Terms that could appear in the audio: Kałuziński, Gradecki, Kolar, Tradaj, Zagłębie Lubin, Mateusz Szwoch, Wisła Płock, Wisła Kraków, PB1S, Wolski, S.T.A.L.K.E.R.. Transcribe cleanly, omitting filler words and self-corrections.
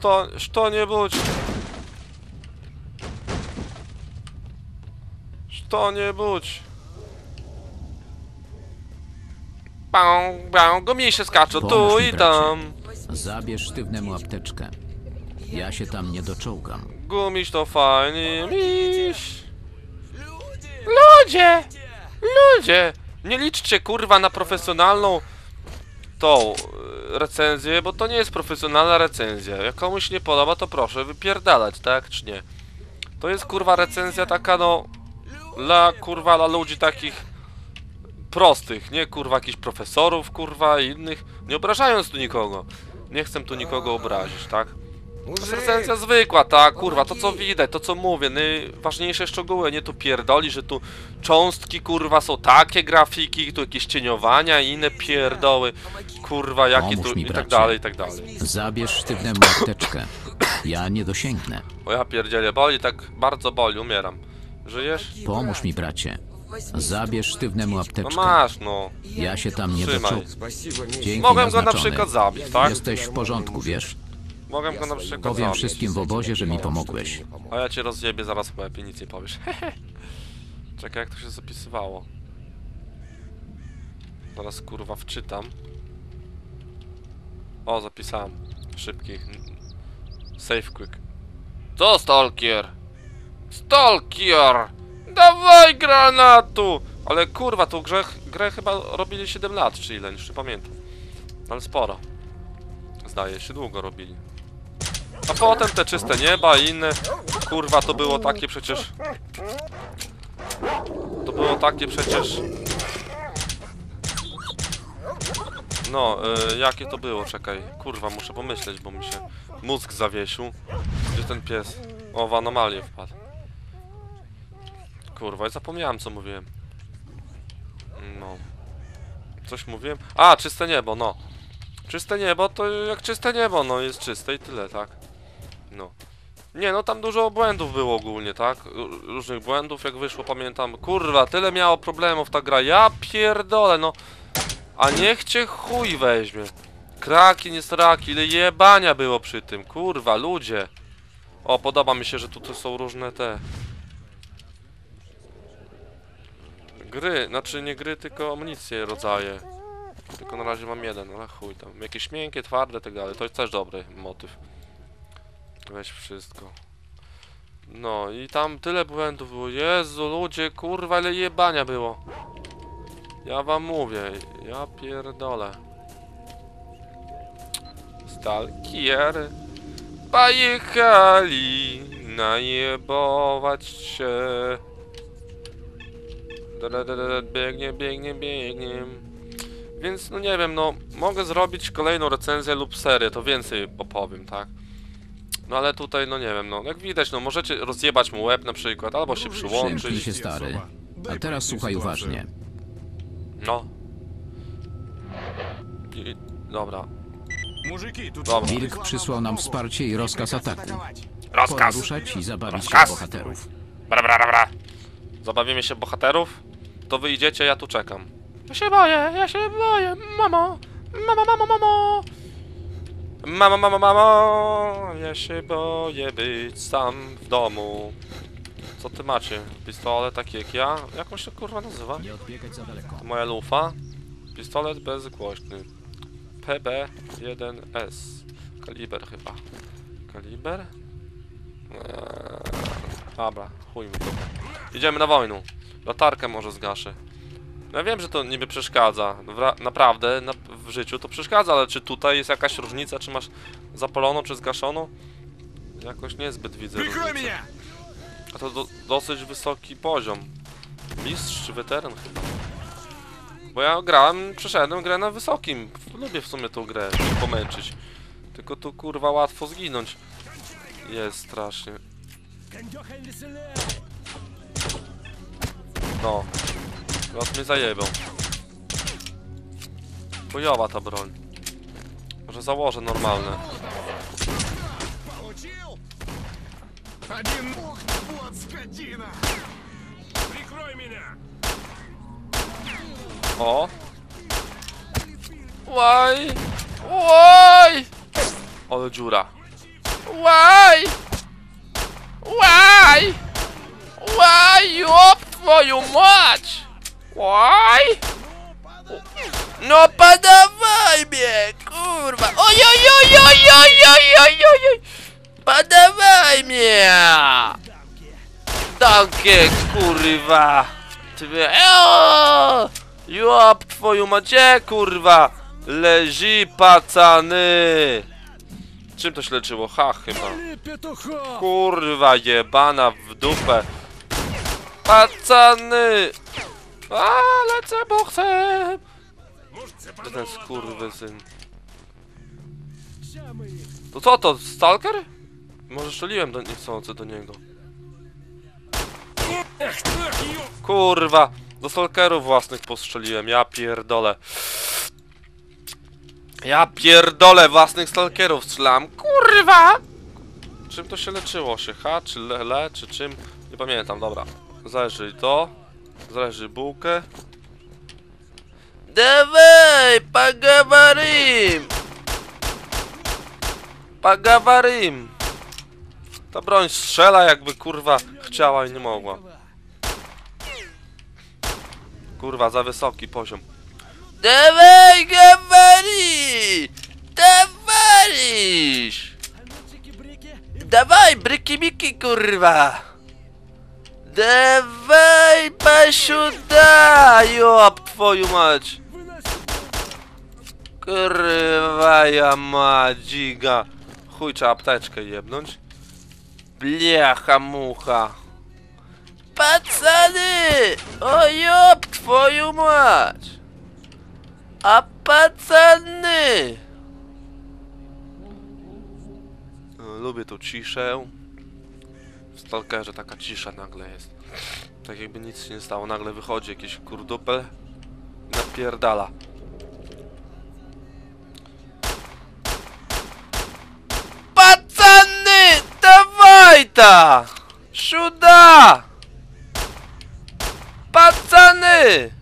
Что-нибудь. Что-нибудь. Go mniej się skacze, tu i tam. Zabierz sztywnemu apteczkę. Ja się tam nie doczołgam. Gumisz to fajnie. Miś. Ludzie! Ludzie! Nie liczcie kurwa na profesjonalną tą recenzję, bo to nie jest profesjonalna recenzja. Jak komuś nie podoba, to proszę wypierdalać, tak czy nie? To jest kurwa recenzja taka no... Dla ludzi takich... prostych, nie kurwa jakichś profesorów, kurwa i innych, nie obrażając tu nikogo. Nie chcę tu nikogo obrazić, tak? To jest recenzja zwykła, tak, kurwa, to co widać, to co mówię, najważniejsze szczegóły, nie tu pierdoli, że tu cząstki, kurwa, są takie grafiki, tu jakieś cieniowania i inne pierdoły, kurwa, jakie tu i tak dalej, i tak dalej. Zabierz sztywnemu apteczkę, ja nie dosięgnę. O ja pierdzielę, boli, tak bardzo boli, umieram. Żyjesz? Pomóż mi, bracie. Zabierz sztywnemu apteczkę. No masz, no. Ja się tam nie doczuł. Mogę go na przykład zabić, tak? Jesteś w porządku, wiesz? Mogę go na przykład zabić. Powiem wszystkim w obozie, że mi pomogłeś. A ja cię rozjebię zaraz w łeb i nic nie powiesz. Czekaj, jak to się zapisywało. Zaraz kurwa wczytam. O, zapisałem. Szybki. Save quick. To Stalker! Stalker! Dawaj granatu! Ale kurwa, tą grę chyba robili 7 lat, czy ile, już nie pamiętam. Ale sporo. Zdaje się, długo robili. A potem te czyste nieba i inne... Kurwa, to było takie przecież... To było takie przecież... No, jakie to było, czekaj. Kurwa, muszę pomyśleć, bo mi się mózg zawiesił. Gdzie ten pies? O, w anomalię wpadł. Kurwa, ja zapomniałem co mówiłem. No. Coś mówiłem? A, czyste niebo, no. Czyste niebo to jak czyste niebo, no jest czyste i tyle, tak? No. Nie, no tam dużo błędów było ogólnie, tak? Różnych błędów, jak wyszło, pamiętam. Kurwa, tyle miało problemów ta gra. Ja pierdolę, no. A niech cię chuj weźmie. Kraki, nie straki, ile jebania było przy tym. Kurwa, ludzie. O, podoba mi się, że tutaj są różne te... Gry, znaczy nie gry, tylko amunicje, rodzaje. Tylko na razie mam jeden, ale chuj tam. Jakieś miękkie, twarde, tak dalej. To jest też dobry motyw. Weź wszystko. No i tam tyle błędów było. Jezu, ludzie, kurwa, ile jebania było. Ja wam mówię, ja pierdolę. Stalkiery. Pojechali najebować się. Biegnie, biegnie, biegnie. Więc no nie wiem, no mogę zrobić kolejną recenzję lub serię, to więcej opowiem, tak? No ale tutaj, no nie wiem, no jak widać, no możecie rozjebać mu łeb na przykład, albo się przyłączyć. Przymknij się, stary. A teraz słuchaj uważnie. No. Dobra. Wilk przysłał nam wsparcie i rozkaz ataku. Rozkaz! Poruszać i zabawić się bohaterów. Bra, bra, bra, bra. Zabawimy się bohaterów, to wy idziecie, ja tu czekam. Ja się boję, mamo! Mamo, mamo, mamo! Mamo, mamo, mamo! Ja się boję być sam w domu. Co ty macie? Pistolet taki jak ja? Jak on się kurwa nazywa? To moja lufa. Pistolet bezgłośny. PB1S. Kaliber chyba. Kaliber? Dobra, chuj mi to. Idziemy na wojnę. Latarkę może zgaszę. Ja wiem, że to niby przeszkadza. Naprawdę, w życiu to przeszkadza, ale czy tutaj jest jakaś różnica? Czy masz zapaloną, czy zgaszoną? Jakoś niezbyt widzę różnicę. A to dosyć wysoki poziom. Mistrz czy weteran chyba? Bo ja grałem, przeszedłem grę na wysokim. Lubię w sumie tą grę, żeby pomęczyć. Tylko tu kurwa łatwo zginąć. Jest strasznie. No, teraz mnie zajebią. Chujowa ta broń. Może założę normalne. O! Łaj! Łaj! Ale dziura. Łaj! Łaj! Op twoją mać! Łaj! No padawaj mnie, kurwa! Oj! Padawaj mnie! Takie kurwa! Jop twoją macie, kurwa! Leży pacany! Czym to się leczyło? Ha, chyba. Kurwa jebana w dupę. Pacany! A, lecę boksem! To ten skurwysyn. To co to? Stalker? Może szeliłem niechcący do niego. Kurwa! Do stalkerów własnych postrzeliłem, ja pierdolę. Ja pierdolę, własnych stalkerów strzelam, kurwa! Czym to się leczyło? Się ha, czy le, czy czym? Nie pamiętam, dobra. Zależy to. Zależy bułkę. Dawaj, pagawarim! Pagawarim! Ta broń strzela jakby kurwa chciała i nie mogła. Kurwa, za wysoki poziom. Dawaj, gawari! Dawarisz! Dawaj, bryki-miki, kurwa! Dawaj, pasiuda! Jop, twoju mać! Kurwa, ja madziga! Chuj, trzeba apteczkę jebnąć. Blecha, mucha! Pacany! O jop, twoju mać! A pacany! No, lubię tą ciszę. W Stalkerze taka cisza nagle jest. Tak jakby nic się nie stało. Nagle wychodzi jakiś kurdupel i napierdala. Pacany! Dawaj ta! Szuda! Pacany!